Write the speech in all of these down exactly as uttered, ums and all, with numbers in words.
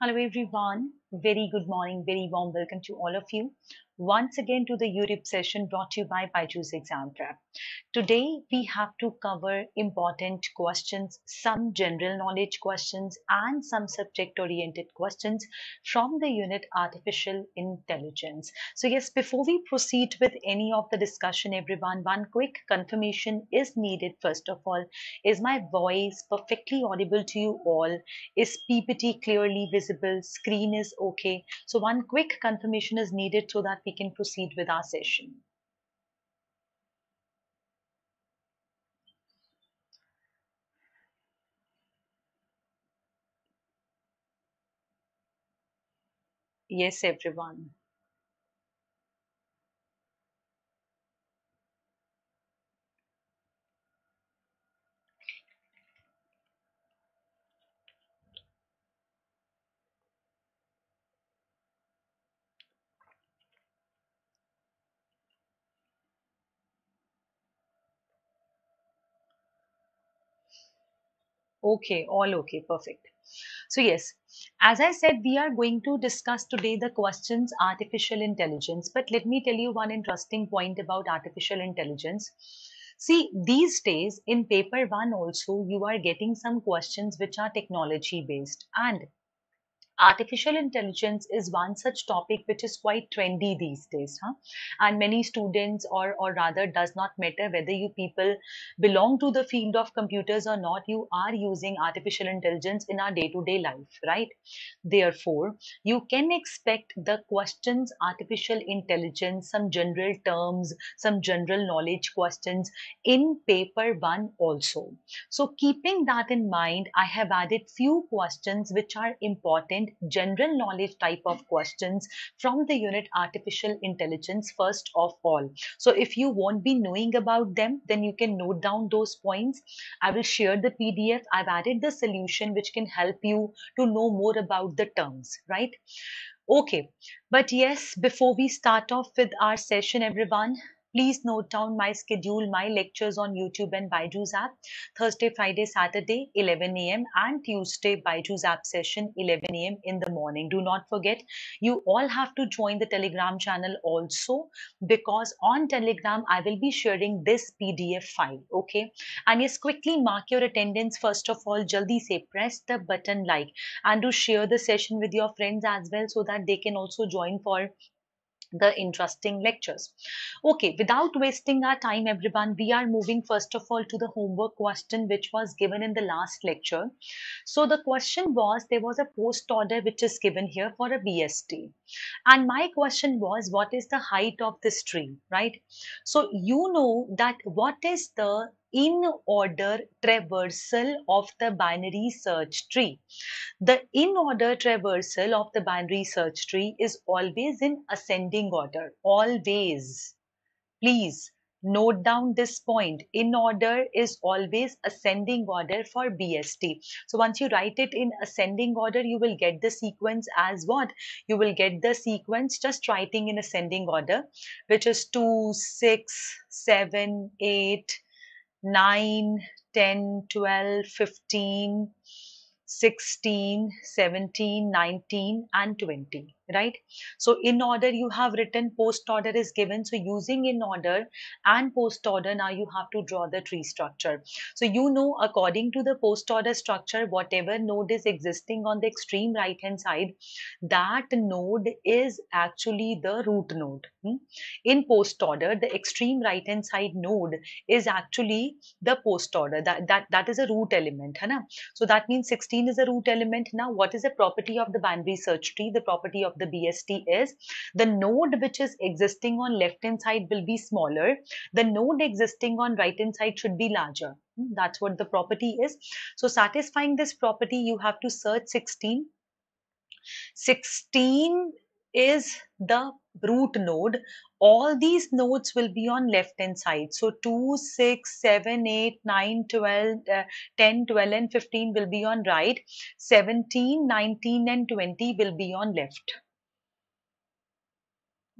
Hello everyone, very good morning, very warm welcome to all of you. Once again to the YouTube session brought to you by Byju's Exam Prep. Today we have to cover important questions, some general knowledge questions and some subject oriented questions from the unit Artificial Intelligence. So yes, before we proceed with any of the discussion everyone, one quick confirmation is needed. First of all, is my voice perfectly audible to you all? Is P P T clearly visible? Screen is okay? So one quick confirmation is needed so that we can proceed with our session. Yes, everyone. Okay, all okay, perfect. So yes, as I said, we are going to discuss today the questions artificial intelligence, but let me tell you one interesting point about artificial intelligence. See, these days in paper one also you are getting some questions which are technology based, and artificial intelligence is one such topic which is quite trendy these days, huh? And many students, or or rather does not matter whether you people belong to the field of computers or not, you are using artificial intelligence in our day-to-day life, right? Therefore, you can expect the questions artificial intelligence, some general terms, some general knowledge questions in paper one also. So keeping that in mind, I have added few questions which are important general knowledge type of questions from the unit Artificial Intelligence first of all. So if you won't be knowing about them, then you can note down those points. I will share the P D F. I've added the solution which can help you to know more about the terms, right? Okay, but yes, before we start off with our session, everyone, please note down my schedule, my lectures on YouTube and Byju's app. Thursday, Friday, Saturday, eleven A M and Tuesday, Byju's app session, eleven A M in the morning. Do not forget, you all have to join the Telegram channel also, because on Telegram, I will be sharing this P D F file, okay? And yes, quickly mark your attendance. First of all, jaldi se press the button like, and do share the session with your friends as well so that they can also join for the interesting lectures. Okay, without wasting our time everyone, we are moving first of all to the homework question which was given in the last lecture. So the question was, there was a post order which is given here for a B S T, and my question was, what is the height of this tree, right? So you know that what is the in order traversal of the binary search tree. The in order traversal of the binary search tree is always in ascending order, always. Please note down this point. In order is always ascending order for B S T. So once you write it in ascending order, you will get the sequence as what? You will get the sequence just writing in ascending order, which is two, six, seven, eight, nine, ten, twelve, fifteen, sixteen, seventeen, nineteen and twenty, right? So in order you have written, post order is given. So using in order and post order, now you have to draw the tree structure. So you know, according to the post order structure, whatever node is existing on the extreme right hand side, that node is actually the root node. In post order, the extreme right hand side node is actually the post order, that that, that is a root element, hai na? So that means sixteen is a root element. Now what is the property of the binary search tree? The property of the B S T is, the node which is existing on left hand side will be smaller, the node existing on right hand side should be larger. That's what the property is. So satisfying this property, you have to search sixteen. sixteen is the root node. All these nodes will be on left hand side. So two, six, seven, eight, nine, twelve, ten, twelve and fifteen will be on right. seventeen, nineteen and twenty will be on left.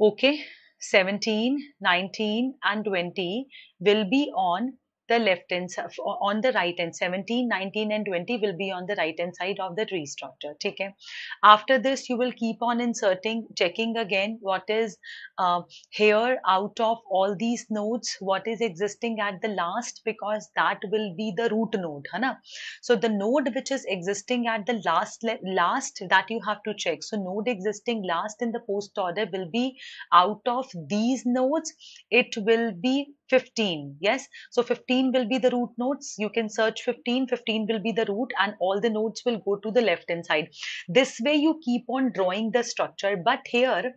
Okay, seventeen, nineteen and twenty will be on the left hand on the right hand. seventeen, nineteen and twenty will be on the right hand side of the tree structure. Okay? After this, you will keep on inserting, checking again what is uh, here out of all these nodes, what is existing at the last, because that will be the root node. Right? So the node which is existing at the last, last that you have to check. So node existing last in the post order will be out of these nodes. It will be fifteen. Yes, so fifteen will be the root nodes. You can search fifteen, fifteen will be the root, and all the nodes will go to the left hand side. This way you keep on drawing the structure. But here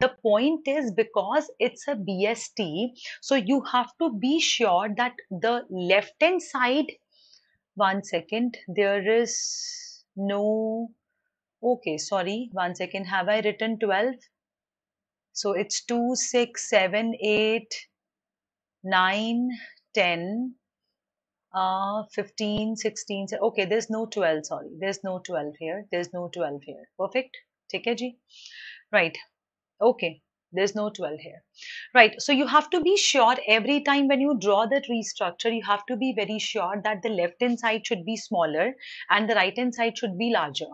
the point is, because it's a B S T, so you have to be sure that the left hand side, one second, there is no, okay, sorry, one second, have I written twelve? So it's two, six, seven, eight, nine, ten, uh, fifteen, sixteen, okay, there's no twelve, sorry, there's no twelve here, there's no twelve here, perfect, theek hai ji, right, okay, there's no twelve here, right? So you have to be sure every time when you draw the tree structure, you have to be very sure that the left hand side should be smaller and the right hand side should be larger.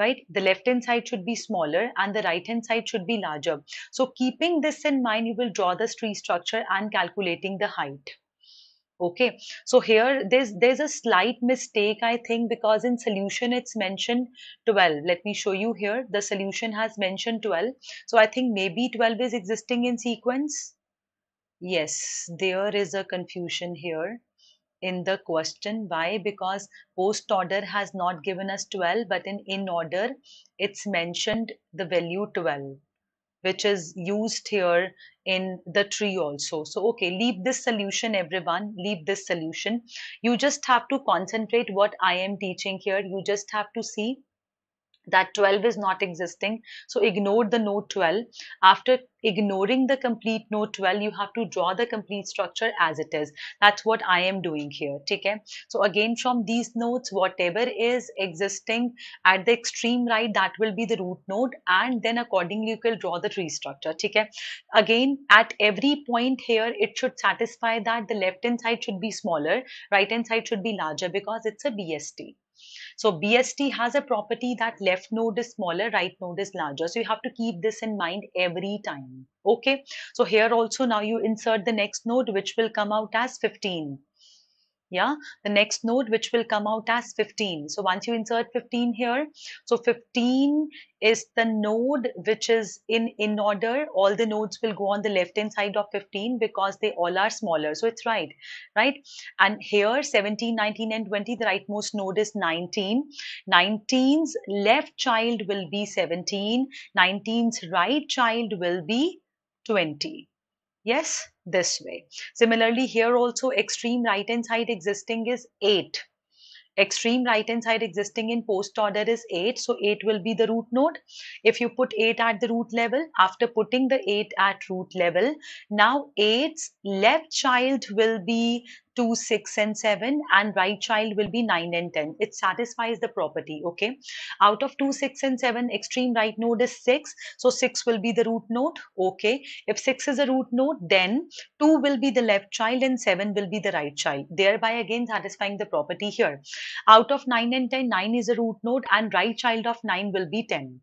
Right, the left hand side should be smaller and the right hand side should be larger. So keeping this in mind, you will draw the tree structure and calculating the height. Okay, so here there's there's a slight mistake, I think, because in solution it's mentioned twelve. Let me show you here. The solution has mentioned twelve. So I think maybe twelve is existing in sequence. Yes, there is a confusion here in the question. Why? Because post order has not given us twelve, but in in order it's mentioned the value twelve, which is used here in the tree also. So okay, leave this solution, everyone, leave this solution. You just have to concentrate what I am teaching here. You just have to see that twelve is not existing, so ignore the node twelve. After ignoring the complete node twelve, you have to draw the complete structure as it is. That's what I am doing here. Okay? So again, from these nodes, whatever is existing at the extreme right, that will be the root node, and then accordingly you will draw the tree structure. Okay? Again, at every point here, it should satisfy that the left hand side should be smaller, right hand side should be larger, because it's a B S T. So B S T has a property that left node is smaller, right node is larger. So you have to keep this in mind every time. Okay. So here also now you insert the next node, which will come out as fifteen. Yeah. The next node, which will come out as fifteen. So once you insert fifteen here, so fifteen is the node which is in, in order. All the nodes will go on the left hand side of fifteen because they all are smaller. So it's right, right? And here seventeen, nineteen and twenty, the rightmost node is nineteen. nineteen's left child will be seventeen. nineteen's right child will be twenty. Yes, this way. Similarly, here also extreme right hand side existing is eight. Extreme right hand side existing in post order is eight. So eight will be the root node. If you put eight at the root level, after putting the eight at root level, now eight's left child will be two, six and seven, and right child will be nine and ten. It satisfies the property. Okay. Out of two, six and seven, extreme right node is six. So six will be the root node. Okay. If six is a root node, then two will be the left child and seven will be the right child. Thereby again satisfying the property here. Out of nine and ten, nine is a root node and right child of nine will be ten.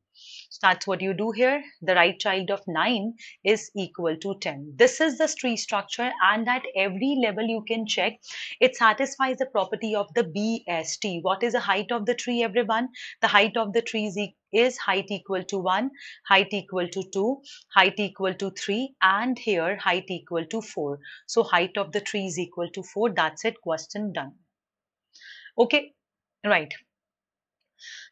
So that's what you do here. The right child of nine is equal to ten. This is the tree structure, and at every level you can check. It satisfies the property of the B S T. What is the height of the tree, everyone? The height of the tree is equal. Is height equal to one, height equal to two, height equal to three, and here height equal to four. So height of the tree is equal to four. That's it. Question done. Okay, right.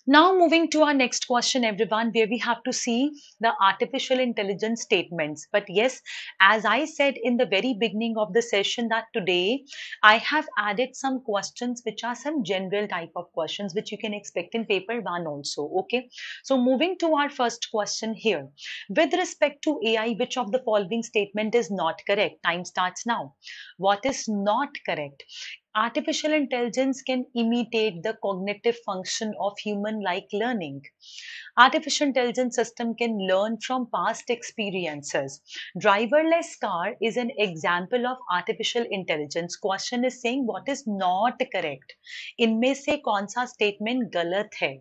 Now moving to our next question, everyone, where we have to see the artificial intelligence statements. But yes, as I said in the very beginning of the session, that today I have added some questions which are some general type of questions which you can expect in paper one also. Okay, so moving to our first question here. With respect to A I, which of the following statement is not correct? Time starts now. What is not correct? Artificial intelligence can imitate the cognitive function of human-like learning. Artificial intelligence system can learn from past experiences. Driverless car is an example of artificial intelligence. Question is saying what is not correct. इनमें से कौन सा statement गलत है?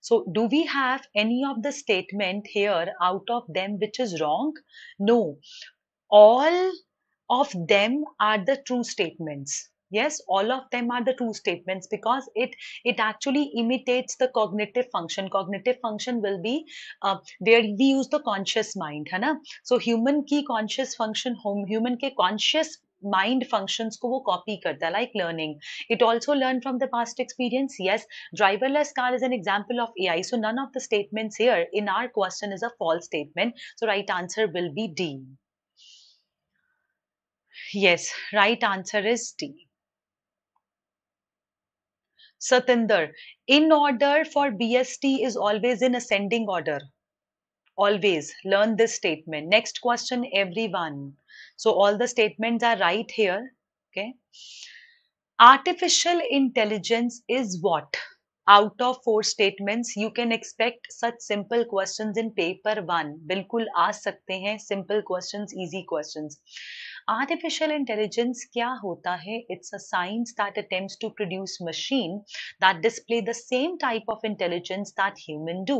So, do we have any of the statement here out of them which is wrong? No. All of them are the true statements. Yes, all of them are the true statements because it it actually imitates the cognitive function. Cognitive function will be uh, where we use the conscious mind, है ना? So human की conscious function, human के conscious mind functions को वो copy करता है, like learning. It also learned from the past experience. Yes, driverless car is an example of A I. So none of the statements here in our question is a false statement. So right answer will be D. Yes, right answer is D. Satinder, in order for B S T is always in ascending order. Always learn this statement. Next question, everyone. So all the statements are right here. Okay. Artificial intelligence is what? Out of four statements, you can expect such simple questions in paper one. बिल्कुल आ सकते हैं simple questions, easy questions. Artificial intelligence kya hota hai? It's a science that attempts to produce machine that display the same type of intelligence that human do.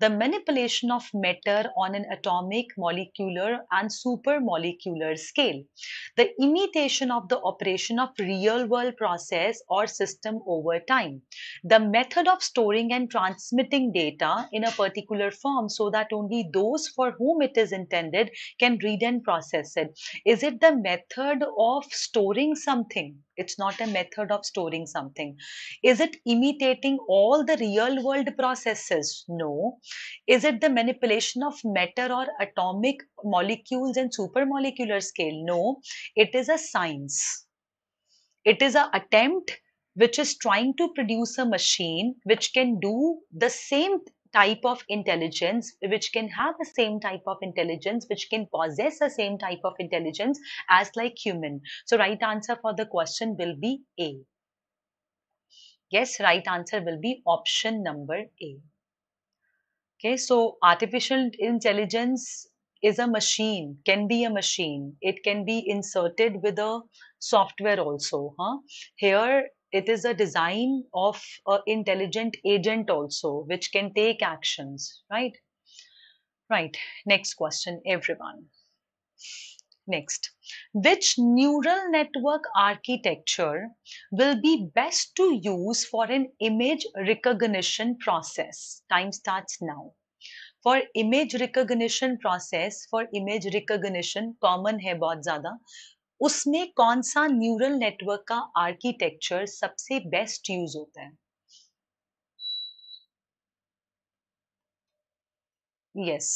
The manipulation of matter on an atomic, molecular and supermolecular scale. The imitation of the operation of real world process or system over time. The method of storing and transmitting data in a particular form so that only those for whom it is intended can read and process it. Is it Is it the method of storing something? It's not a method of storing something. Is it imitating all the real world processes? No. Is it the manipulation of matter or atomic molecules and supermolecular scale? No. It is a science. It is an attempt which is trying to produce a machine which can do the same thing. Type of intelligence which can have the same type of intelligence which can possess the same type of intelligence as like human. So right answer for the question will be A. Yes, right answer will be option number A. Okay, so artificial intelligence is a machine, can be a machine. It can be inserted with a software also. Huh? Here it is a design of an intelligent agent also, which can take actions, right? Right, next question, everyone. Next, which neural network architecture will be best to use for an image recognition process? Time starts now. For image recognition process, for image recognition, common hai bahut zyada. उसमें कौन सा neural network का architecture सबसे best use होता है? Yes,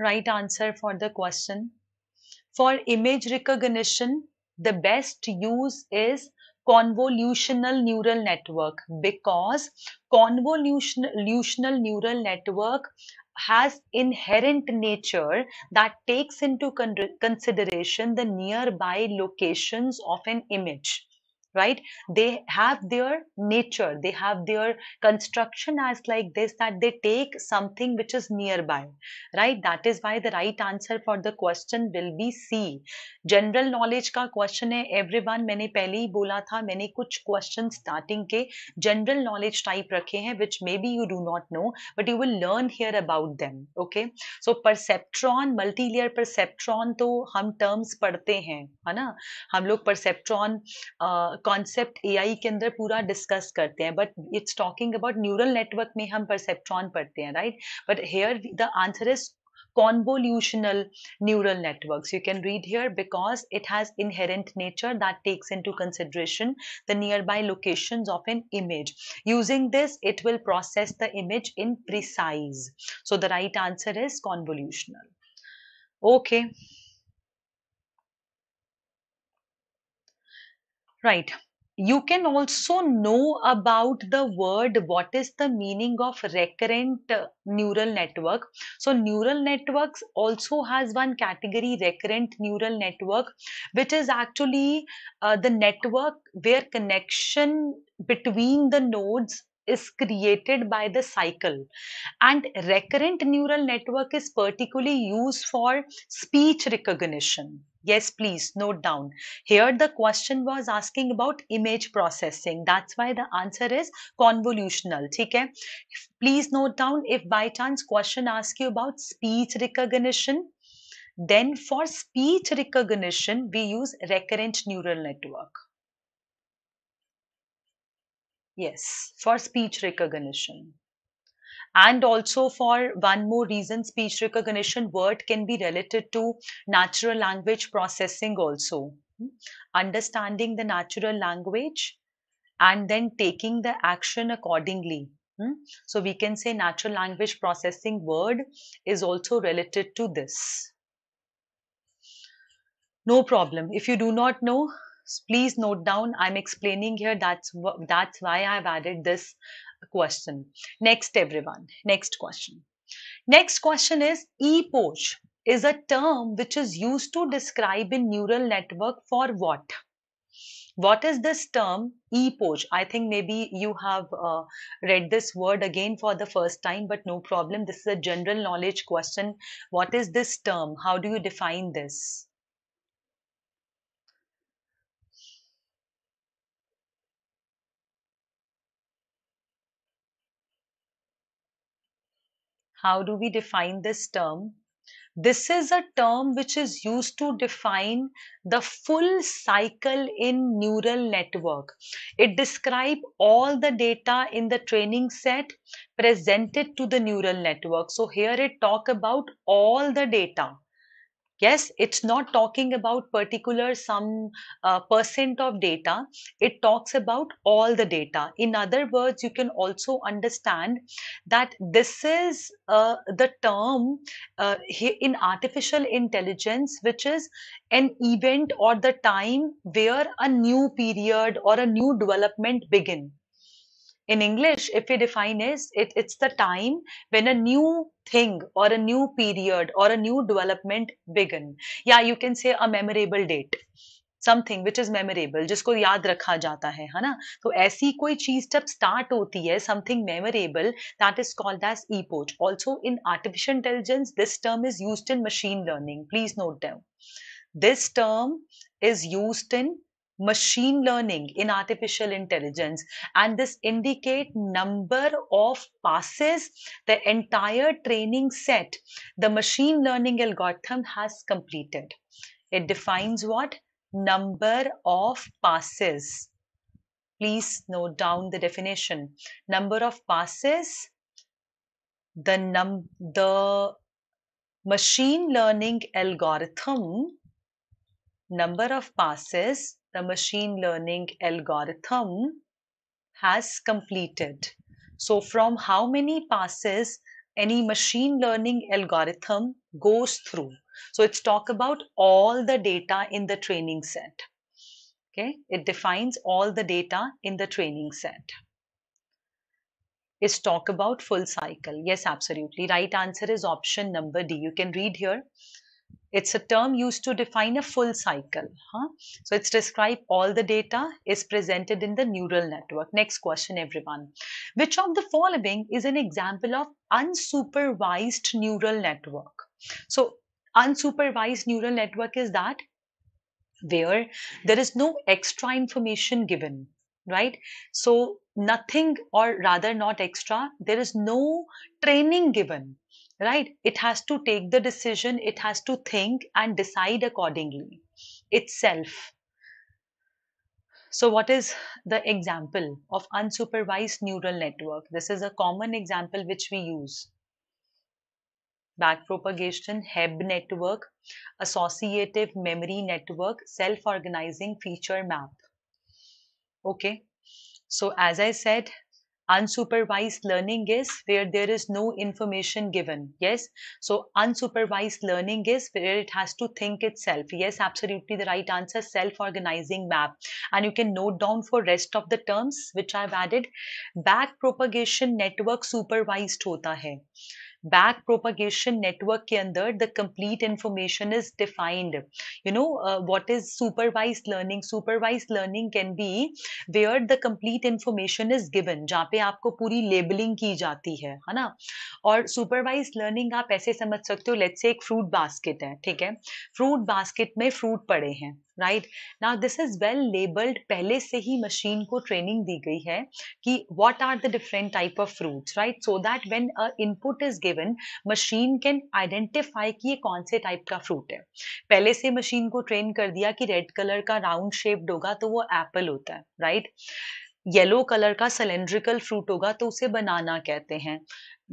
right answer for the question. For image recognition the best use is convolutional neural network, because convolutional neural network has inherent nature that takes into con consideration the nearby locations of an image, right? They have their nature, they have their construction as like this, that they take something which is nearby, right? That is why the right answer for the question will be C. General knowledge ka question hai everyone. मैंने पहले ही बोला था, मैंने कुछ question starting के general knowledge type रखे हैं which maybe you do not know, but you will learn here about them. Okay, so perceptron, multilayer perceptron तो हम terms पढ़ते हैं, है ना? हम लोग perceptron uh, कॉन्सेप्ट एआई के अंदर पूरा डिस्कस करते हैं, but it's talking about neural network में हम परसेप्ट्रॉन पढ़ते हैं, right? But here the answer is convolutional neural networks. You can read here because it has inherent nature that takes into consideration the nearby locations of an image. Using this, it will process the image in precise. So the right answer is convolutional. Okay. Right. You can also know about the word, what is the meaning of recurrent neural network. So neural networks also has one category, recurrent neural network, which is actually uh, the network where connection between the nodes is created by the cycle. And recurrent neural network is particularly used for speech recognition. Yes, please note down. Here the question was asking about image processing. That's why the answer is convolutional. Okay? Please note down, if by chance question asks you about speech recognition, then for speech recognition, we use recurrent neural network. Yes, for speech recognition. And also for one more reason, speech recognition word can be related to natural language processing also. Understanding the natural language and then taking the action accordingly. So we can say natural language processing word is also related to this. No problem. If you do not know, please note down. I'm explaining here. That's, that's why I've added this question. Next, everyone. Next question. Next question is, epoch is a term which is used to describe in neural network for what? What is this term epoch? I think maybe you have uh, read this word again for the first time, but no problem. This is a general knowledge question. What is this term? How do you define this? How do we define this term? This is a term which is used to define the full cycle in neural network. It describes all the data in the training set presented to the neural network. So here it talks about all the data. Yes, it's not talking about particular some uh, percent of data. It talks about all the data. In other words, you can also understand that this is uh, the term uh, in artificial intelligence, which is an event or the time where a new period or a new development begins. In English, if we define it, it, it's the time when a new thing or a new period or a new development begin. Yeah, you can say a memorable date. Something which is memorable, जिसको याद रखा जाता है, है ना? तो ऐसी कोई चीज़ जब start होती है, something memorable, that is called as epoch. Also in artificial intelligence, this term is used in machine learning. Please note down. This term is used in machine learning in artificial intelligence, and this indicate number of passes the entire training set the machine learning algorithm has completed. It defines what? Number of passes. Please note down the definition. Number of passes the num the machine learning algorithm, number of passes the machine learning algorithm has completed. So from how many passes any machine learning algorithm goes through. So it's talk about all the data in the training set. Okay, it defines all the data in the training set. It's talk about full cycle. Yes, absolutely. Right answer is option number D. You can read here. It's a term used to define a full cycle. Huh? So it's described all the data is presented in the neural network. Next question, everyone. Which of the following is an example of unsupervised neural network? So unsupervised neural network is that where there is no extra information given, right? So nothing, or rather not extra, there is no training given. Right? It has to take the decision. It has to think and decide accordingly itself. So what is the example of unsupervised neural network? This is a common example which we use. Backpropagation, Hebb network, associative memory network, self-organizing feature map. Okay. So as I said, Unsupervised learning is where there is no information given. Yes. So unsupervised learning is where it has to think itself. Yes, absolutely the right answer, self-organizing map. And you can note down for rest of the terms which I've added. Back propagation network supervised hota hai. Back propagation network ke andar the complete information is defined. You know, uh, what is supervised learning? Supervised learning can be where the complete information is given, jahan pe aapko puri labeling ki jati hai, hai na? Aur supervised learning aap aise samajh sakte ho, let's say ek fruit basket hai, theek hai? Fruit basket mein fruit pade hain. Right now this is well labeled, pehle se hi machine ko training di gayi hai ki what are the different type of fruits, right? So that when a input is given, machine can identify ki ye kaun se type ka fruit hai. Pehle se machine ko train kar diya ki red color ka round shaped hoga to wo apple hota hai, right? Yellow color ka cylindrical fruit hoga to use banana kehte hain.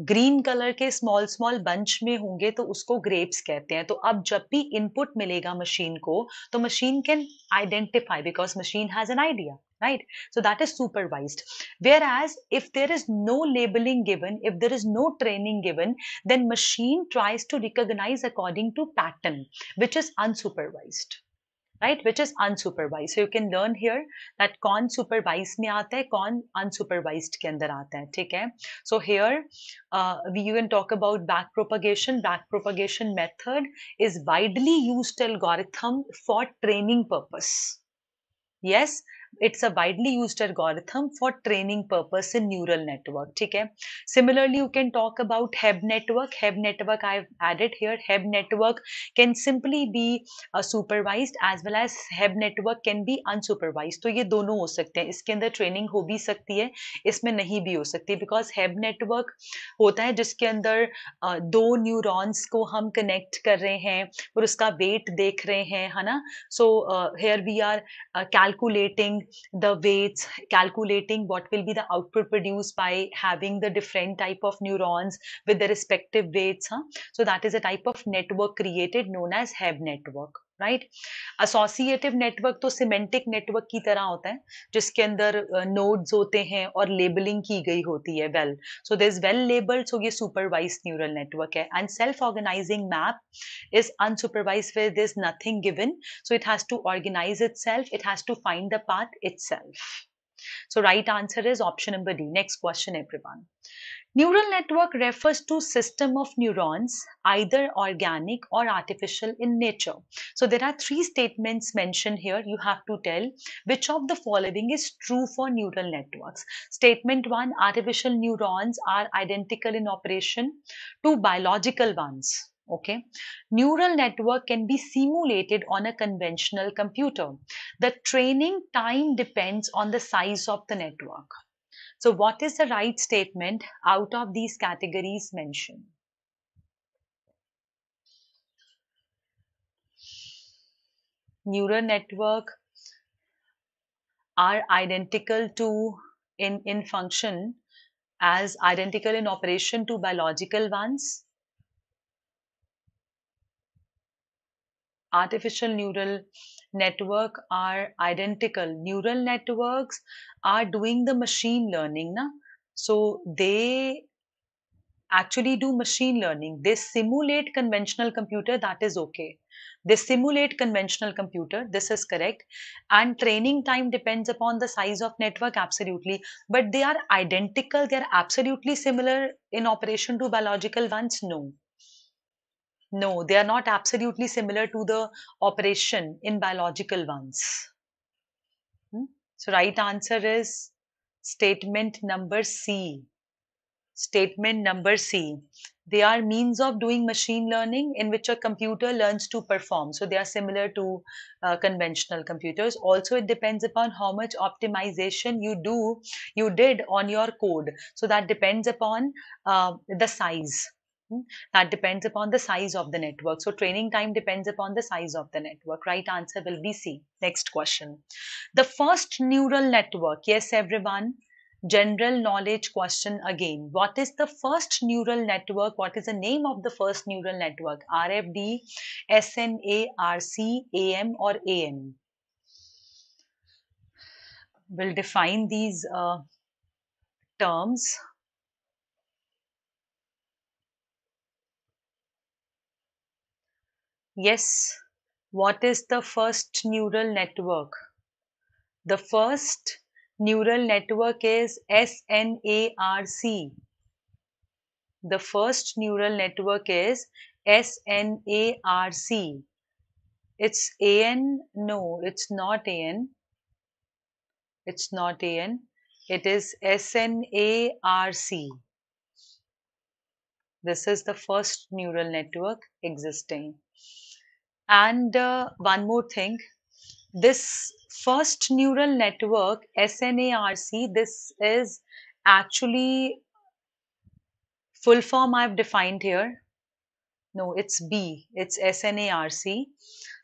Green colour के small small bunch में होंगे तो उसको grapes कहते हैं. तो अब जब भी इनपुट मिलेगा मशीन को तो machine can identify because machine has an idea. Right? So that is supervised. Whereas if there is no labeling given, if there is no training given, then machine tries to recognize according to pattern, which is unsupervised. Right, which is unsupervised. So you can learn here that kaun supervised mein aata hai, kaun unsupervised ke andar aata hai, theek hai? So here uh, we you can talk about back propagation. Back propagation method is widely used algorithm for training purpose. Yes, it's a widely used algorithm for training purpose in neural network, theek hai? Similarly, you can talk about Hebb network. Hebb network I've added here. Hebb network can simply be uh, supervised as well as Hebb network can be unsupervised. So, ye dono ho sakte hain. Iske andar training ho bhi sakti hai, isme nahi bhi ho sakti, because Hebb network hota hai jiske andar uh, do neurons ko hum connect kar rahe hain, aur uska weight dekh rahe hain, hai na? So, uh, here we are uh, calculating the weights, calculating what will be the output produced by having the different type of neurons with the respective weights, huh? So that is a type of network created known as Hebb network. Right? Associative network to semantic network ki tarah hota hai, jiske andar uh, nodes hote hain aur labeling ki gayi hoti hai. Well, so there's well labeled, so ye supervised neural network hai. And self-organizing map is unsupervised where there's nothing given, so it has to organize itself, it has to find the path itself. So right answer is option number D. Next question, everyone. Neural network refers to system of neurons, either organic or artificial in nature. So there are three statements mentioned here. You have to tell which of the following is true for neural networks. Statement one, artificial neurons are identical in operation to biological ones. Okay. Neural network can be simulated on a conventional computer. The training time depends on the size of the network. So what is the right statement out of these categories mentioned? Neural network are identical to in, in function as identical in operation to biological ones. Artificial neural network are identical. Neural networks are doing the machine learning, na? So they actually do machine learning. They simulate conventional computer, that is okay. They simulate conventional computer, this is correct. And training time depends upon the size of network, absolutely. But they are identical, they are absolutely similar in operation to biological ones, no. No, they are not absolutely similar to the operation in biological ones. Hmm? So right answer is statement number C. Statement number C. They are means of doing machine learning in which a computer learns to perform. So they are similar to uh, conventional computers. Also, it depends upon how much optimization you do, you did on your code. So that depends upon uh, the size. That depends upon the size of the network. So training time depends upon the size of the network. Right answer will be C. Next question. The first neural network. Yes, everyone. General knowledge question again. What is the first neural network? What is the name of the first neural network? R F D, S N A, R C, A M or A N? We'll define these uh, terms. Yes, what is the first neural network? The first neural network is SNARC. The first neural network is SNARC. It's A N? No, it's not A N. It's not A N. It is SNARC. This is the first neural network existing. And uh, one more thing, this first neural network SNARC, this is actually full form I've defined here. No, it's B, it's SNARC.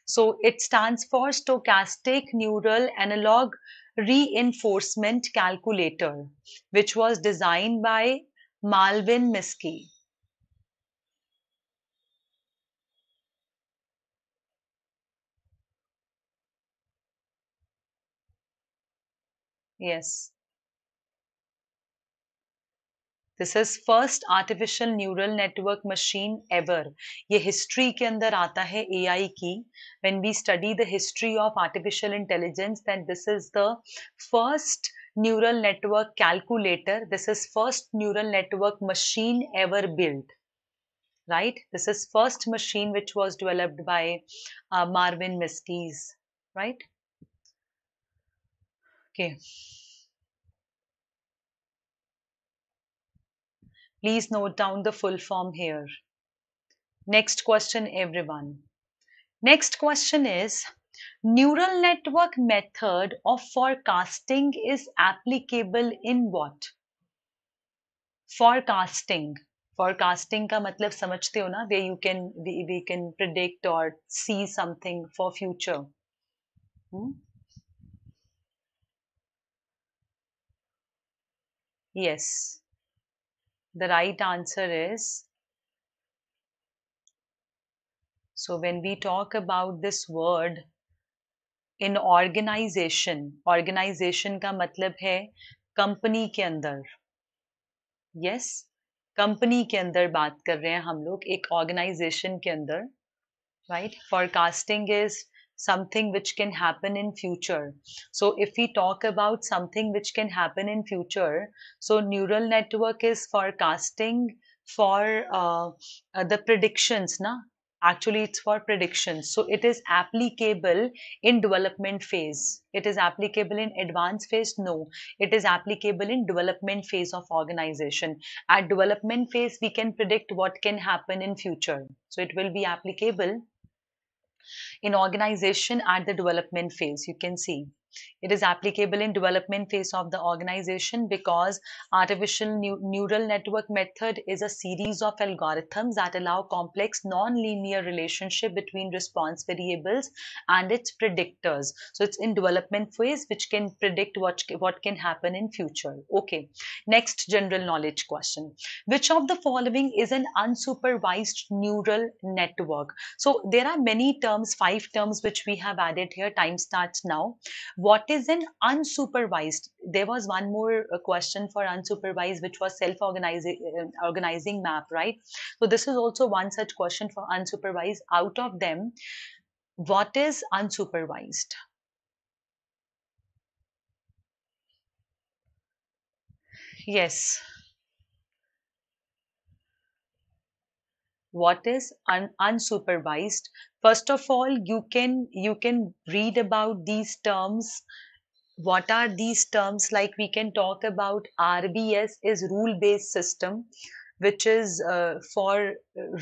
So it stands for Stochastic Neural Analog Reinforcement Calculator, which was designed by Marvin Minsky. Yes. This is first artificial neural network machine ever. ये history के अंदर आता है A I की. When we study the history of artificial intelligence, then this is the first neural network calculator. This is first neural network machine ever built. Right? This is first machine which was developed by uh, Marvin Minsky's. Right? Okay. Please note down the full form here. Next question, everyone. Next question is, neural network method of forecasting is applicable in what? Forecasting. Forecasting ka matlab samajhte ho na, where you can we, we can predict or see something for future. Hmm? Yes, the right answer is, so when we talk about this word in organization, organization ka matlab hai company ke andar. Yes, company ke andar baat kar rahe hain hum log, ek organization ke andar, right? Forecasting is something which can happen in future. So if we talk about something which can happen in future, so neural network is forecasting for uh, uh, the predictions, na? Actually it's for predictions. So it is applicable in development phase. It is applicable in advanced phase? No. It is applicable in development phase of organization. At development phase, we can predict what can happen in future. So it will be applicable in organization at the development phase. You can see it is applicable in development phase of the organization because artificial neu neural network method is a series of algorithms that allow complex non-linear relationship between response variables and its predictors. So it's in development phase which can predict what, what can happen in future. Okay, next general knowledge question. Which of the following is an unsupervised neural network? So there are many terms, five terms which we have added here. Time starts now. What is an unsupervised? There was one more question for unsupervised, which was self-organizing organizing map, right? So this is also one such question for unsupervised. Out of them, what is unsupervised? Yes. What is un unsupervised? First of all, you can you can read about these terms. What are these terms? Like we can talk about R B S is rule-based system, which is uh, for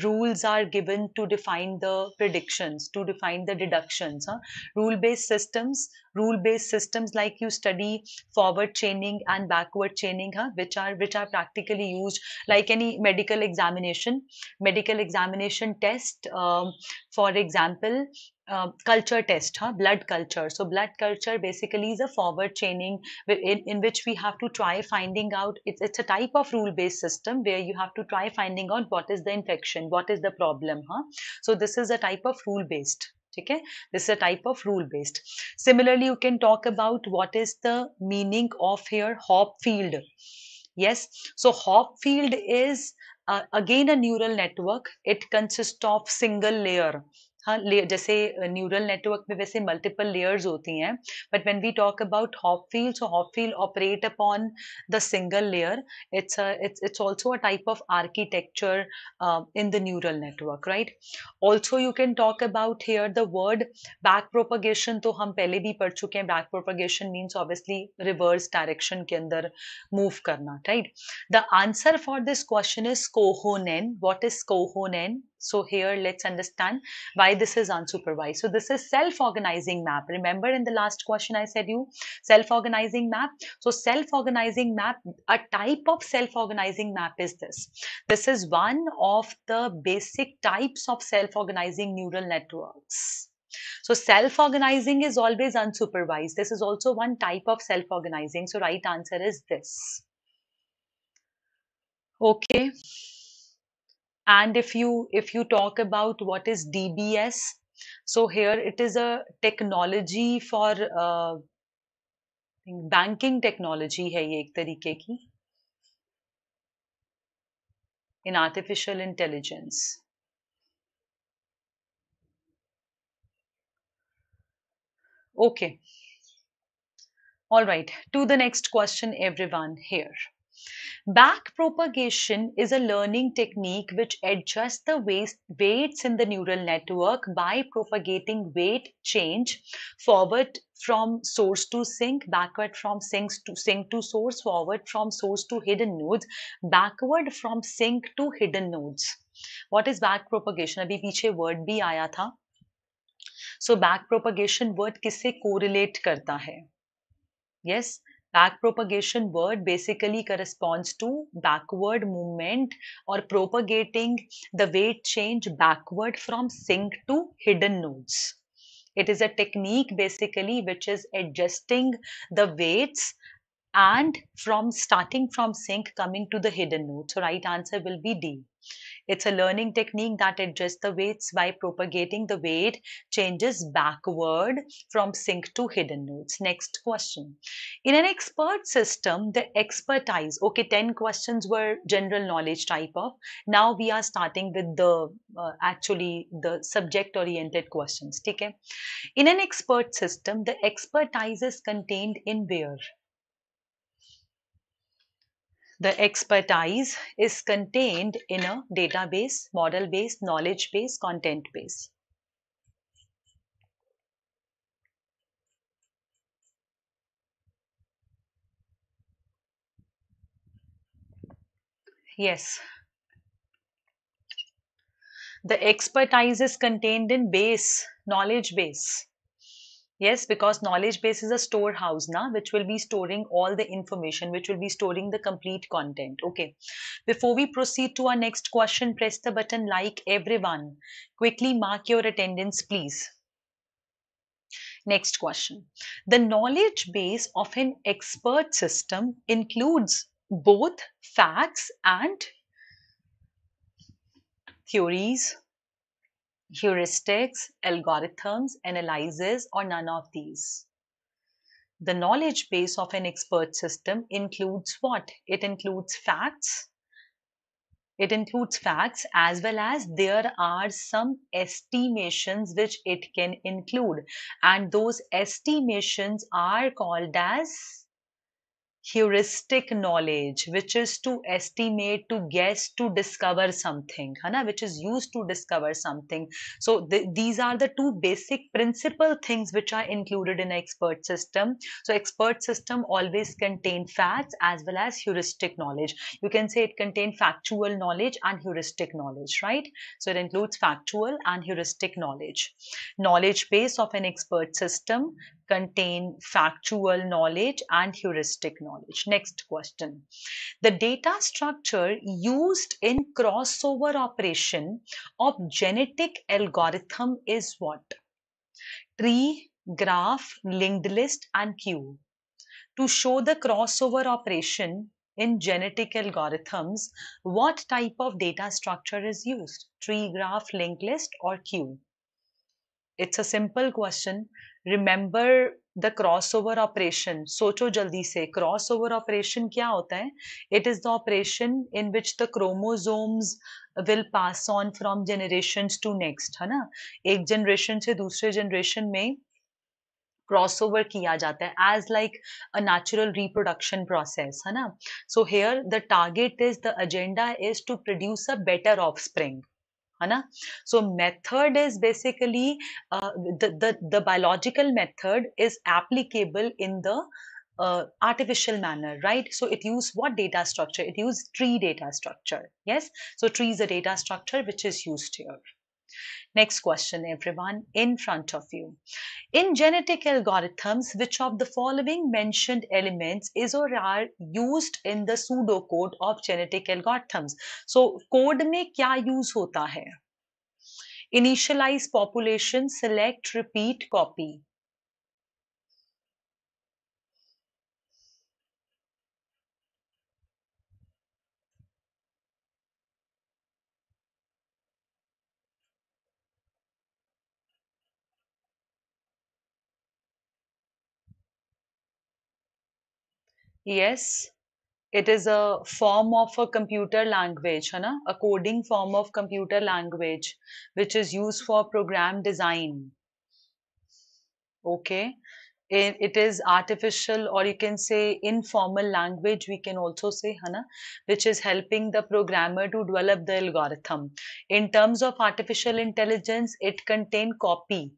rules are given to define the predictions, to define the deductions. Huh? Rule-based systems, rule-based systems like you study forward chaining and backward chaining, huh? which are which are practically used like any medical examination, medical examination test. Um, for example, uh, culture test, huh? blood culture. So blood culture basically is a forward chaining in, in which we have to try finding out. It's, it's a type of rule-based system where you have to try finding out what is the infection, what is the problem. Huh? So this is a type of rule-based. Okay? This is a type of rule-based. Similarly, you can talk about what is the meaning of here Hopfield. Yes, so Hopfield is uh, again a neural network. It consists of single layer. हाँ जैसे neural network में वैसे multiple layers होती हैं, but when we talk about Hopfield, so Hopfield operate upon the single layer. It's a it's it's also a type of architecture uh, in the neural network, right? Also you can talk about here the word backpropagation. तो हम पहले भी पढ़ चुके हैं. Backpropagation means obviously reverse direction के अंदर move करना, right? The answer for this question is Kohonen. What is Kohonen? So here let's understand why this is unsupervised. So this is self-organizing map. Remember in the last question I said you self-organizing map. So self-organizing map, a type of self-organizing map is this. This is one of the basic types of self-organizing neural networks. So self-organizing is always unsupervised. This is also one type of self-organizing. So right answer is this. Okay. And if you if you talk about what is D B S, so here it is a technology for uh, banking technology है ये एक तरीके की in artificial intelligence. Okay. All right. To the next question, everyone here. Back propagation is a learning technique which adjusts the weight, weights in the neural network by propagating weight change forward from source to sink, backward from sink to sink to source, forward from source to hidden nodes, backward from sink to hidden nodes. What is back propagation? अभी पीछे word भी आया था. So back propagation word किससे correlate करता है? Yes. Back propagation word basically corresponds to backward movement or propagating the weight change backward from sink to hidden nodes. It is a technique basically which is adjusting the weights and from starting from sink coming to the hidden nodes. So right answer will be D. It's a learning technique that adjusts the weights by propagating the weight changes backward from sink to hidden nodes. Next question. In an expert system, the expertise, okay, ten questions were general knowledge type of. Now we are starting with the, uh, actually the subject oriented questions. Okay? In an expert system, the expertise is contained in where? The expertise is contained in a database, model base, knowledge base, content base. Yes. The expertise is contained in base, knowledge base. Yes, because knowledge base is a storehouse na, which will be storing all the information, which will be storing the complete content. Okay, before we proceed to our next question, press the button like everyone. Quickly mark your attendance, please. Next question. The knowledge base of an expert system includes both facts and theories, heuristics, algorithms, analyses, or none of these. The knowledge base of an expert system includes what? It includes facts. It includes facts as well as there are some estimations which it can include, and those estimations are called as heuristic knowledge, which is to estimate, to guess, to discover something, right? Which is used to discover something. So th these are the two basic principal things which are included in expert system. So expert system always contain facts as well as heuristic knowledge. You can say it contains factual knowledge and heuristic knowledge, right? So it includes factual and heuristic knowledge. Knowledge base of an expert system contain factual knowledge and heuristic knowledge. Next question. The data structure used in crossover operation of genetic algorithm is what? Tree, graph, linked list, and queue. To show the crossover operation in genetic algorithms, what type of data structure is used? Tree, graph, linked list, or queue? It's a simple question. Remember the crossover operation. सोचो जल्दी से, crossover operation क्या होता है? It is the operation in which the chromosomes will pass on from generations to next, है ना? एक generation से दूसरे generation में crossover किया जाता है, as like a natural reproduction process, है ना? So here the target is, the agenda is to produce a better offspring. So method is basically uh, the, the the biological method is applicable in the uh, artificial manner, right? So it uses what data structure? It uses tree data structure. Yes, so tree is a data structure which is used here. Next question, everyone, in front of you. In genetic algorithms, which of the following mentioned elements is or are used in the pseudocode of genetic algorithms? So, code mein kya use hota hai? Initialize population, select, repeat, copy. Yes, it is a form of a computer language, है ना? A coding form of computer language which is used for program design. Okay, it, it is artificial, or you can say informal language, we can also say, है ना? Which is helping the programmer to develop the algorithm. In terms of artificial intelligence, it contains copy,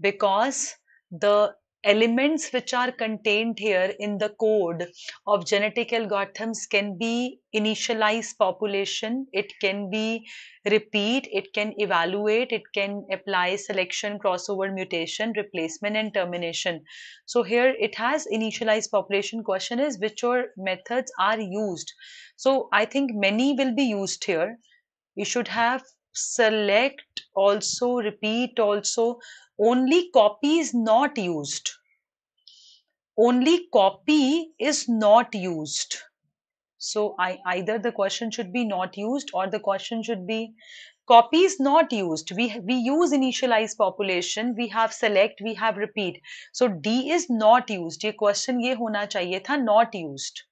because the elements which are contained here in the code of genetic algorithms can be initialize population, it can be repeat, it can evaluate, it can apply selection, crossover, mutation, replacement and termination. So here it has initialized population. Question is which or methods are used. So I think many will be used here. You should have select also, repeat also. Only copy is not used. Only copy is not used. So I, either the question should be not used, or the question should be copy is not used. We, we use initialize population, we have select, we have repeat. So D is not used. Ye question ye hona chahiye tha, not used.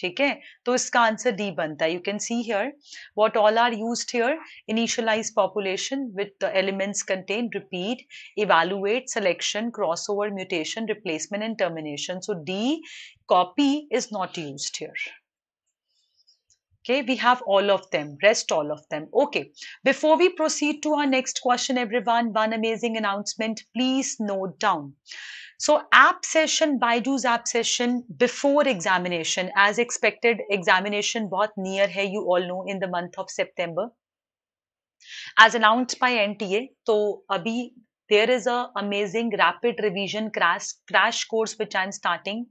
ठीक है, तो इसका answer D बनता है. You can see here what all are used here. Initialize population with the elements contain repeat, evaluate, selection, crossover, mutation, replacement and termination. So D, copy is not used here. Okay, we have all of them, rest all of them. Okay, before we proceed to our next question, everyone, one amazing announcement, please note down. So app session, Byju's app session before examination, as expected, examination bahut near hai, you all know, in the month of September. As announced by N T A, so abhi there is a amazing rapid revision crash crash course which I am starting.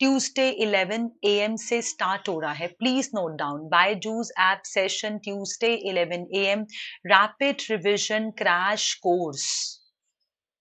Tuesday eleven A M se start ho raha hai. Please note down, Byju's app session Tuesday eleven A M rapid revision crash course.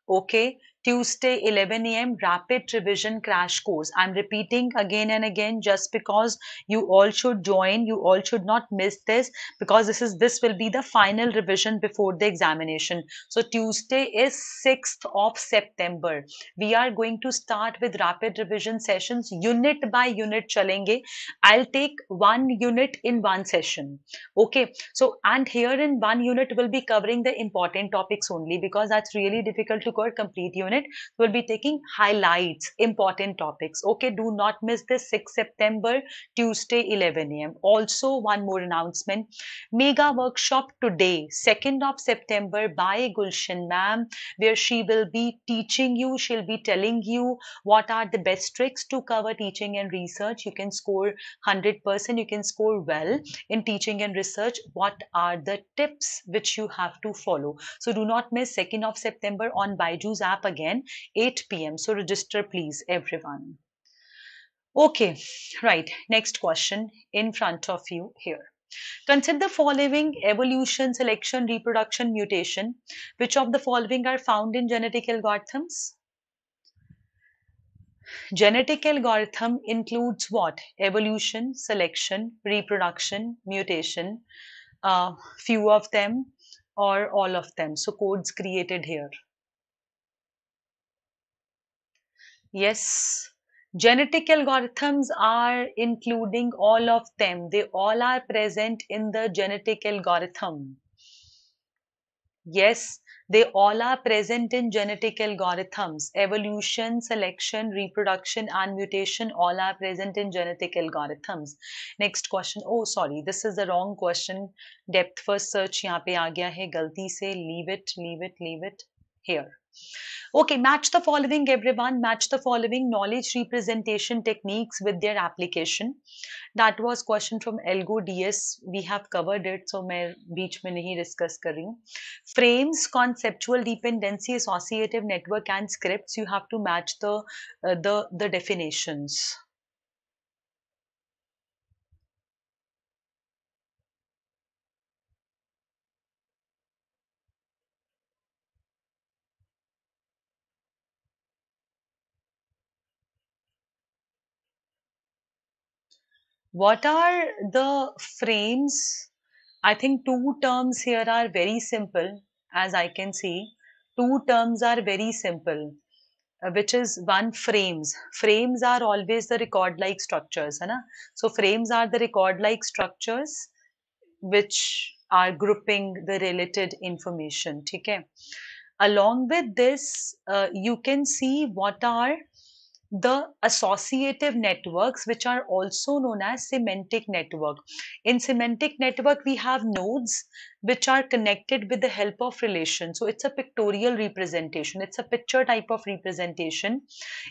Okay. Tuesday eleven A M rapid revision crash course. I'm repeating again and again just because you all should join. You all should not miss this, because this is this will be the final revision before the examination. So Tuesday is sixth of September. We are going to start with rapid revision sessions, unit by unit chalenge. I'll take one unit in one session. Okay. So and here in one unit we'll be covering the important topics only, because that's really difficult to cover complete unit. We'll be taking highlights, important topics. Okay, do not miss this sixth September, Tuesday eleven A M Also, one more announcement. Mega workshop today, second of September, by Gulshan ma'am, where she will be teaching you, she'll be telling you what are the best tricks to cover teaching and research. You can score one hundred percent, you can score well in teaching and research. What are the tips which you have to follow? So do not miss second of September on Byju's app, again eight P M So register please, everyone. Okay, right, next question in front of you here. Consider the following: evolution, selection, reproduction, mutation. Which of the following are found in genetic algorithms? Genetic algorithm includes what? Evolution, selection, reproduction, mutation, uh, few of them or all of them. So codes created here. Yes, genetic algorithms are including all of them. They all are present in the genetic algorithm. Yes, they all are present in genetic algorithms. Evolution, selection, reproduction, and mutation all are present in genetic algorithms. Next question. Oh, sorry, this is the wrong question. Depth first search yahan pe aa gaya hai galti se. Leave it, leave it, leave it here. Okay, match the following everyone. Match the following knowledge representation techniques with their application. That was question from Elgo D S. We have covered it, so I will discuss it. Frames, conceptual dependency, associative network, and scripts. You have to match the uh, the the definitions. What are the frames? I think two terms here are very simple, as I can see. Two terms are very simple, which is one, frames. Frames are always the record-like structures, hai na? So frames are the record-like structures which are grouping the related information. Okay? Along with this, uh, you can see what are the associative networks, which are also known as semantic network. In semantic network, we have nodes which are connected with the help of relations. So it's a pictorial representation. It's a picture type of representation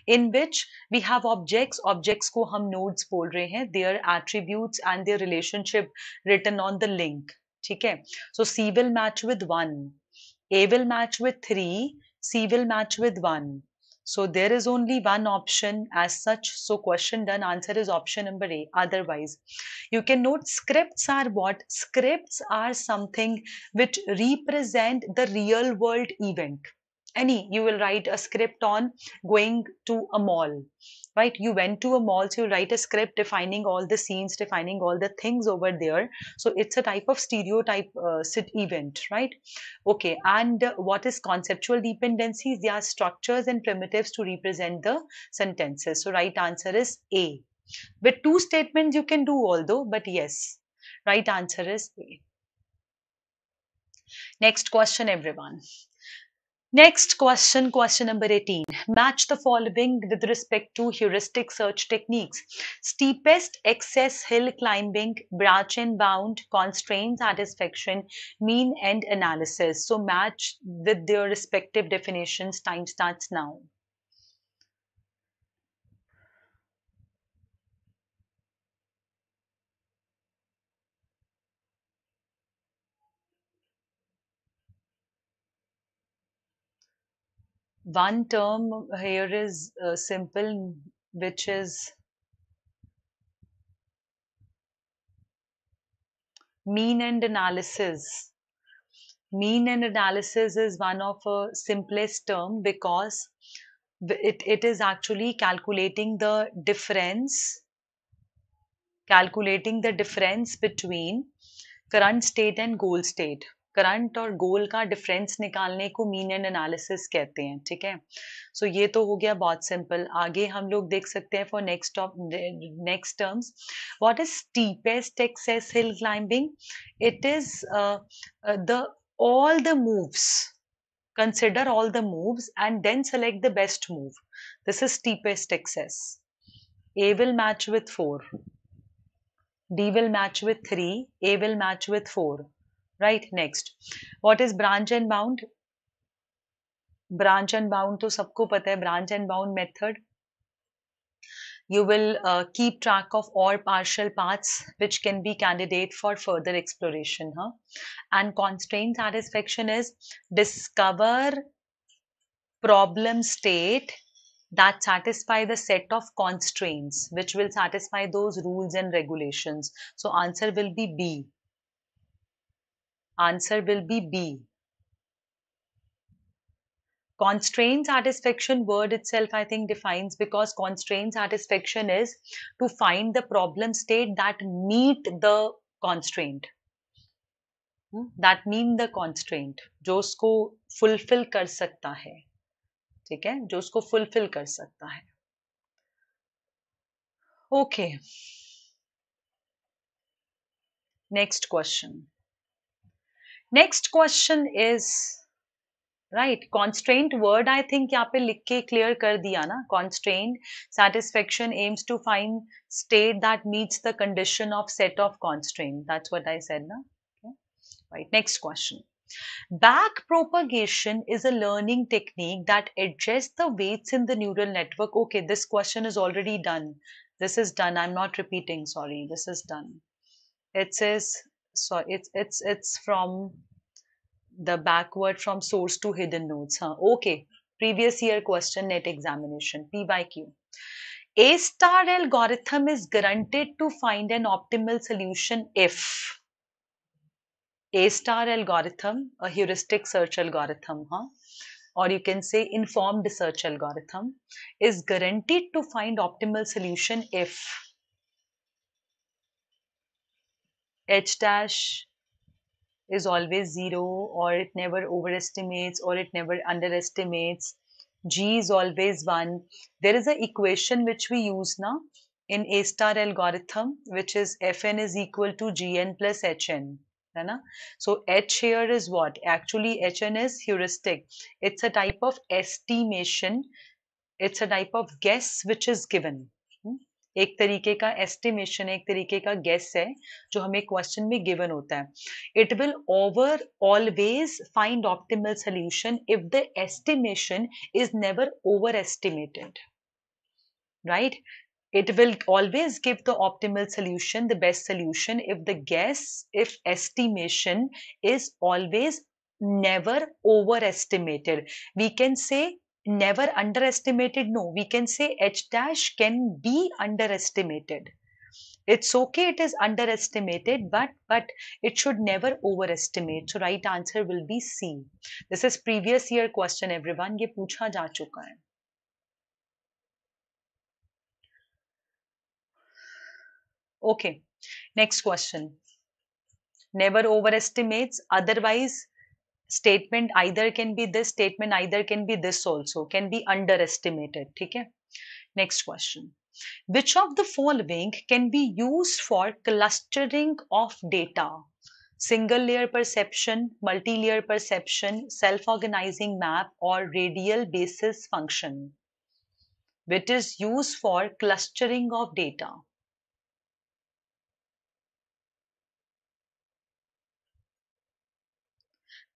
in which we have objects. Objects ko hum nodes bol rahe hain. Their attributes and their relationship written on the link. Theek hai? So C will match with one. A will match with three. C will match with one. So there is only one option as such. So question done, answer is option number A. Otherwise, you can note scripts are what? Scripts are something which represent the real world event. Any, you will write a script on going to a mall, right? You went to a mall, so you write a script defining all the scenes, defining all the things over there. So it's a type of stereotype uh, event, right? Okay, and what is conceptual dependencies? They are structures and primitives to represent the sentences. So right answer is A. With two statements you can do although, but yes, right answer is A. Next question, everyone. Next question, question number eighteen. Match the following with respect to heuristic search techniques. Steepest excess hill climbing, branch and bound, constraint satisfaction, mean end analysis. So match with their respective definitions. Time starts now. One term here is uh, simple, which is mean end analysis. Mean end analysis is one of the simplest term because it, it is actually calculating the difference, calculating the difference between current state and goal state. Current और goal का difference निकालने को mean and analysis कहते हैं. ठीक है, सो so, ये तो हो गया बहुत सिंपल. आगे हम लोग देख सकते हैं for next next terms. What is steepest access hill climbing? It is the all the moves. Consider all the moves and then select the best move. This is steepest access. A will match with four. D will match with three. A will match with four. Right, next. What is branch and bound? Branch and bound to sabko pata hai, branch and bound method. You will uh, keep track of all partial paths which can be candidate for further exploration. Huh? And constraint satisfaction is discover problem state that satisfy the set of constraints which will satisfy those rules and regulations. So answer will be B. Answer will be B. Constraint satisfaction word itself I think defines, because constraint satisfaction is to find the problem state that meet the constraint. Hmm? That mean the constraint. Jo usko fulfill kar sakta hai. Theek hai? Jo usko fulfill kar sakta hai. Okay. Next question. Next question is, right, constraint word I think यहाँ पे लिख के clear कर दिया ना. Constraint satisfaction aims to find state that meets the condition of set of constraint. That's what I said ना. Okay. Right, next question. Back propagation is a learning technique that adjusts the weights in the neural network. Okay, this question is already done. This is done. I'm not repeating. Sorry, this is done. It says so. It's it's it's from the backward from source to hidden nodes. Huh? Okay, previous year question, net examination, P Y Q. A star algorithm is guaranteed to find an optimal solution if. A star algorithm, a heuristic search algorithm, huh? Or you can say informed search algorithm, is guaranteed to find optimal solution if H dash is always zero, or it never overestimates, or it never underestimates, G is always one. There is an equation which we use now in A star algorithm, which is F n is equal to G n plus H n. So H here is what? Actually H n is heuristic. It's a type of estimation. It's a type of guess which is given. एक तरीके का estimation, एक तरीके का guess है जो हमें question में given होता है. It will over always find optimal solution if the estimation is never overestimated. Right? It will always give the optimal solution, the best solution, if the guess, if estimation is always never overestimated. We can say never underestimated. No, we can say H dash can be underestimated. It's okay, it is underestimated, but, but it should never overestimate. So right answer will be C. This is previous year question, everyone. Ye pucha ja chuka hai. Okay, next question. Never overestimates. Otherwise, statement either can be this, statement either can be this also, can be underestimated. Okay? Next question. Which of the following can be used for clustering of data? Single layer perception, multi-layer perception, self-organizing map, or radial basis function. Which is used for clustering of data?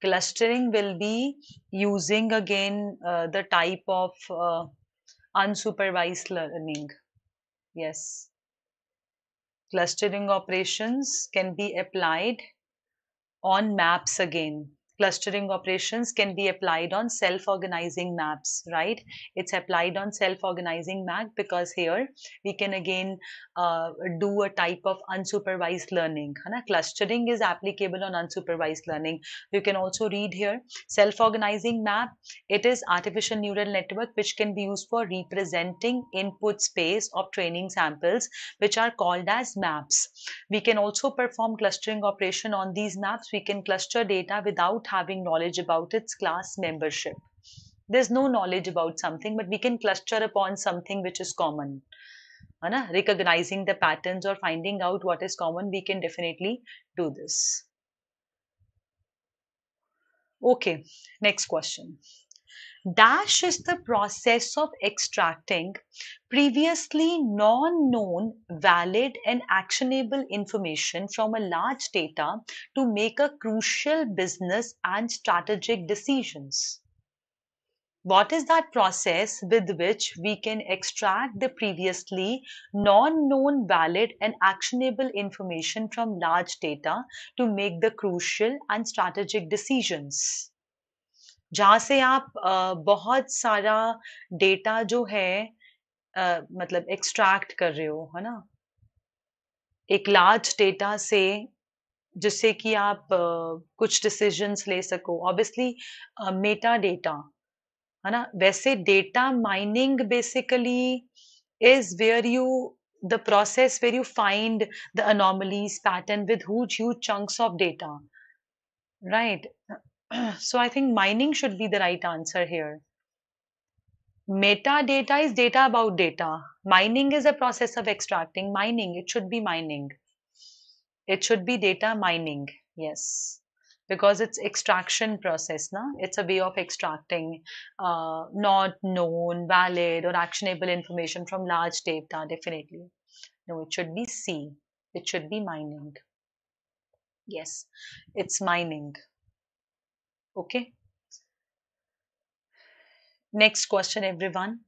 Clustering will be using again uh, the type of uh, unsupervised learning. Yes. Clustering operations can be applied on maps again. Clustering operations can be applied on self-organizing maps, right? It's applied on self-organizing map because here we can again uh, do a type of unsupervised learning. Right? Clustering is applicable on unsupervised learning. You can also read here self-organizing map. It is artificial neural network which can be used for representing input space of training samples, which are called as maps. We can also perform clustering operation on these maps. We can cluster data without having knowledge about its class membership. There's no knowledge about something, but we can cluster upon something which is common. Recognizing the patterns or finding out what is common, we can definitely do this. Okay, next question. Dash is the process of extracting previously non-known, valid and actionable information from a large data to make a crucial business and strategic decisions. What is that process with which we can extract the previously non-known, valid and actionable information from large data to make the crucial and strategic decisions? जहाँ से आप बहुत सारा data जो है मतलब extract कर रहे हो, है ना, एक लार्ज डेटा से, जिससे कि आप कुछ डिसीजंस ले सको. ऑब्वियसली मेटा डेटा, है ना. वैसे data mining basically is where you the process where you find the anomalies pattern with huge huge chunks of data, right. So I think mining should be the right answer here. Metadata is data about data. Mining is a process of extracting. Mining, it should be mining. It should be data mining. Yes, because it's extraction process. Na? It's a way of extracting uh, not known, valid or actionable information from large data, definitely. No, it should be C. It should be mining. Yes, it's mining. Okay. Next question, everyone.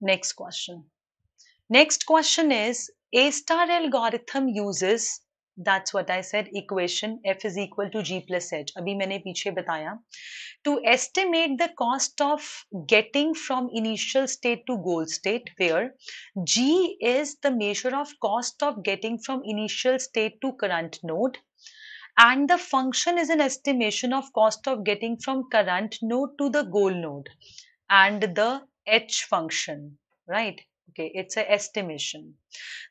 Next question. Next question is, A star algorithm uses, that's what I said, equation F is equal to G plus H. Abhi maine piche bataya. To estimate the cost of getting from initial state to goal state, where G is the measure of cost of getting from initial state to current node, and the function is an estimation of cost of getting from current node to the goal node, and the H function, right? Okay, it's an estimation.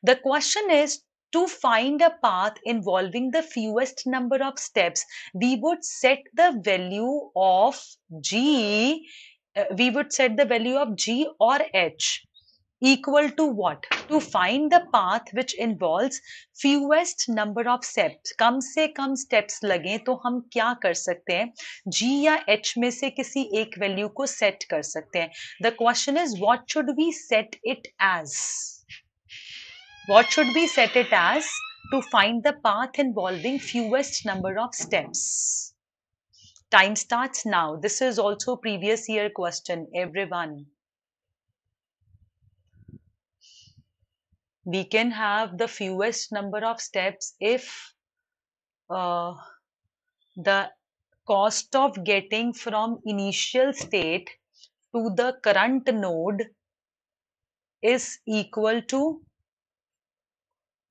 The question is to find a path involving the fewest number of steps. We would set the value of G, uh, we would set the value of G or H equal to what? To find the path which involves fewest number of steps. कम से कम steps लगे तो हम क्या कर सकते हैं? G या H में से किसी एक value को set कर सकते हैं. The question is, what should we set it as? What should we set it as to find the path involving fewest number of steps? Time starts now. This is also previous year question, everyone. We can have the fewest number of steps if uh, the cost of getting from initial state to the current node is equal to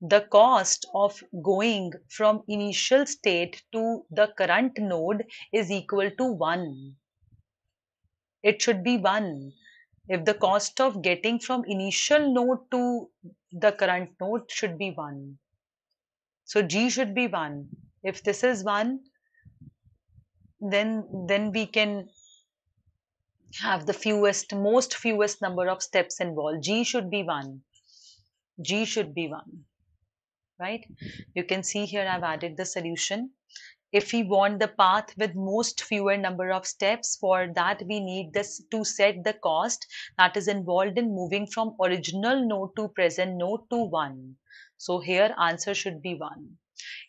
the cost of going from initial state to the current node is equal to one. It should be one. If the cost of getting from initial node to the current node should be one. So G should be one. If this is one, then, then we can have the fewest, most fewest number of steps involved. G should be one. G should be one. Right? You can see here I've added the solution. If we want the path with most fewer number of steps, for that we need this to set the cost that is involved in moving from original node to present node to one. So here answer should be one.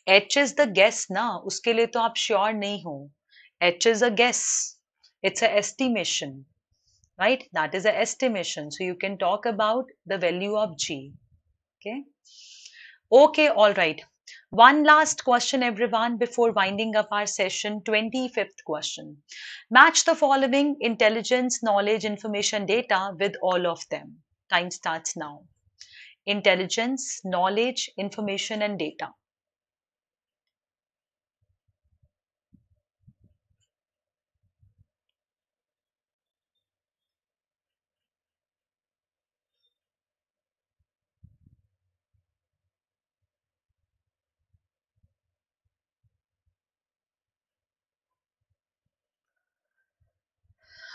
H is the guess, na? Uske liye to aap sure nahi ho. H is a guess. It's an estimation, right? That is an estimation. So you can talk about the value of G. Okay. Okay. All right. One last question, everyone, before winding up our session. Twenty-fifth question. Match the following intelligence, knowledge, information, data with all of them. Time starts now. Intelligence, knowledge, information, and data.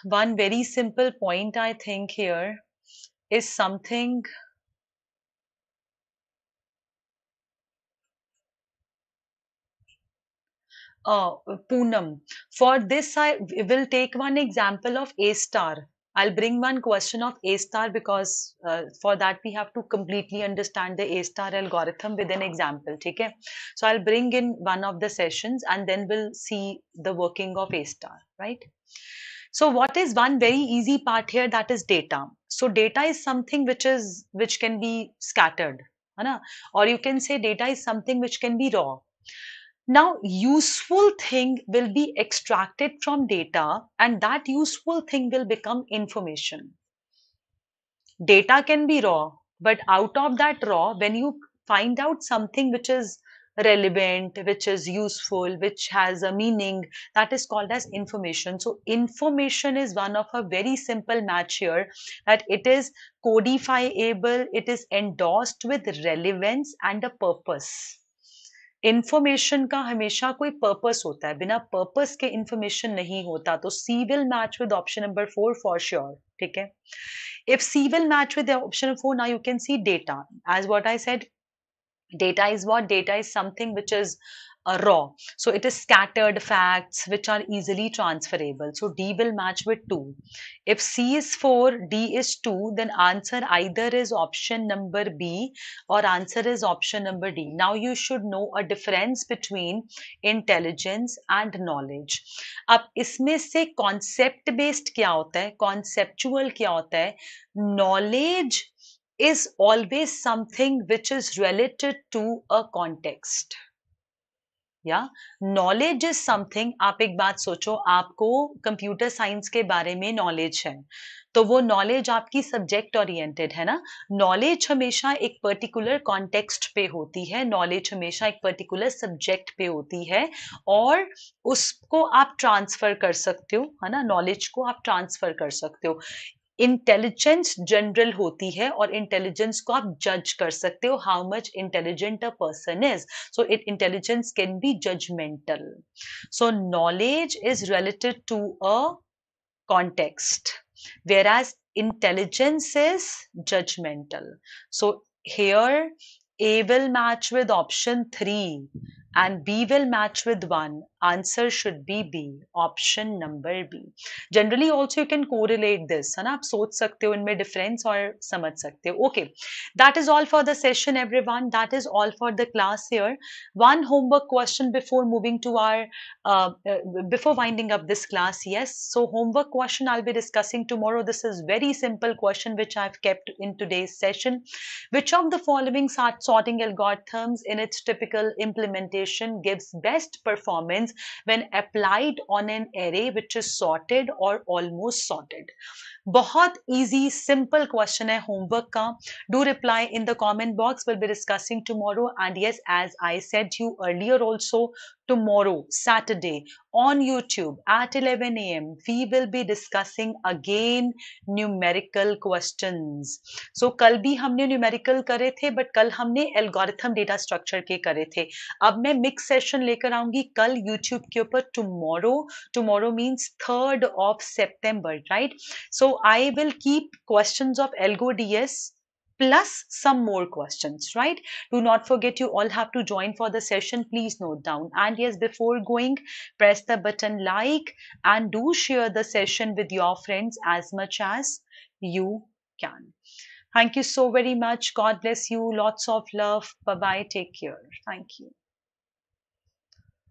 One very simple point I think here is something uh, Poonam. For this I will take one example of A star. I'll bring one question of A star because uh, for that we have to completely understand the A star algorithm with an example. Okay? So I'll bring in one of the sessions and then we'll see the working of A star, right? So what is one very easy part here, that is data. So data is something which is which can be scattered, right? Or you can say data is something which can be raw. Now useful thing will be extracted from data and that useful thing will become information. Data can be raw, but out of that raw, when you find out something which is relevant, which is useful, which has a meaning, that is called as information. So information is one of a very simple match here, that it is codifiable, it is endorsed with relevance and a purpose. Information का हमेशा कोई purpose होता है, बिना purpose के information नहीं होता. तो C will match with option number four for sure. ठीक है, if C will match with option four, now you can see data. As what I said, data is what? Data is something which is uh, raw, so it is scattered facts which are easily transferable. So D will match with two. If C is four, D is two, then answer either is option number B or answer is option number D. Now you should know a difference between intelligence and knowledge. अब इसमें से concept based क्या होता है, conceptual क्या होता है? Knowledge is always something which is related to a context. या नॉलेज इज समथिंग, आप एक बात सोचो, आपको कंप्यूटर साइंस के बारे में नॉलेज है, तो वो नॉलेज आपकी सब्जेक्ट ओरिएंटेड है ना. नॉलेज हमेशा एक पर्टिकुलर कॉन्टेक्स्ट पे होती है, नॉलेज हमेशा एक पर्टिकुलर सब्जेक्ट पे होती है और उसको आप ट्रांसफर कर सकते हो, है ना. नॉलेज को आप ट्रांसफर कर सकते हो. इंटेलिजेंस जनरल होती है और इंटेलिजेंस को आप जज कर सकते हो, how much intelligent a person is. So it intelligence can be judgemental. So knowledge is related to a context, where as intelligence is judgemental. So here A will match with option three and B will match with one. Answer should be B, option number B. Generally also you can correlate this, है ना. आप सोच सकते हो इनमें difference और समझ सकते हो. Okay, that is all for the session everyone. That is all for the class here. One homework question before moving to our uh, before winding up this class. Yes, so homework question I'll be discussing tomorrow. This is very simple question which I've kept in today's session. Which of the following are sorting algorithms in its typical implementation gives best performance when applied on an array which is sorted or almost sorted? बहुत easy simple question है homework का. Do reply in the comment box. We'll be discussing tomorrow. And yes, as I said to you earlier also, tomorrow Saturday on YouTube at eleven A M we will be discussing again numerical questions. So कल भी हमने numerical करे थे, but कल हमने algorithm data structure के करे थे. अब मैं मिक्स सेशन लेकर आऊंगी कल यूट्यूब के ऊपर. Tomorrow, tomorrow means third of September, right. So I will keep questions of algo DS plus some more questions, right? Do not forget, you all have to join for the session. Please note down. And yes, before going, press the button like and do share the session with your friends as much as you can. Thank you so very much. God bless you. Lots of love. Bye bye. Take care. Thank you.